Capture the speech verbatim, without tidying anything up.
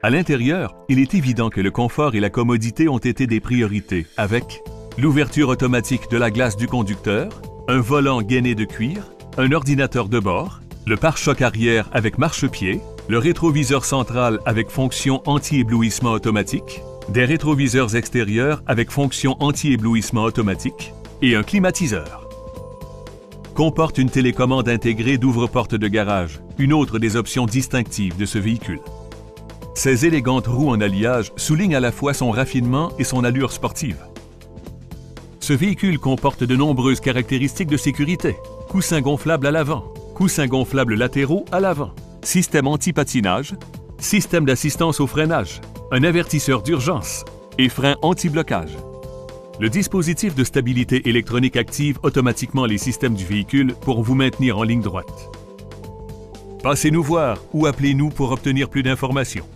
À l'intérieur, il est évident que le confort et la commodité ont été des priorités, avec l'ouverture automatique de la glace du conducteur, un volant gainé de cuir, un ordinateur de bord, le pare-choc arrière avec marchepied, le rétroviseur central avec fonction anti-éblouissement automatique, des rétroviseurs extérieurs avec fonction anti-éblouissement automatique et un climatiseur. Comporte une télécommande intégrée d'ouvre-porte de garage, une autre des options distinctives de ce véhicule. Ses élégantes roues en alliage soulignent à la fois son raffinement et son allure sportive. Ce véhicule comporte de nombreuses caractéristiques de sécurité. Coussin gonflable à l'avant, coussins gonflables latéraux à l'avant, système anti-patinage, système d'assistance au freinage, un avertisseur d'urgence et frein anti-blocage. Le dispositif de stabilité électronique active automatiquement les systèmes du véhicule pour vous maintenir en ligne droite. Passez-nous voir ou appelez-nous pour obtenir plus d'informations.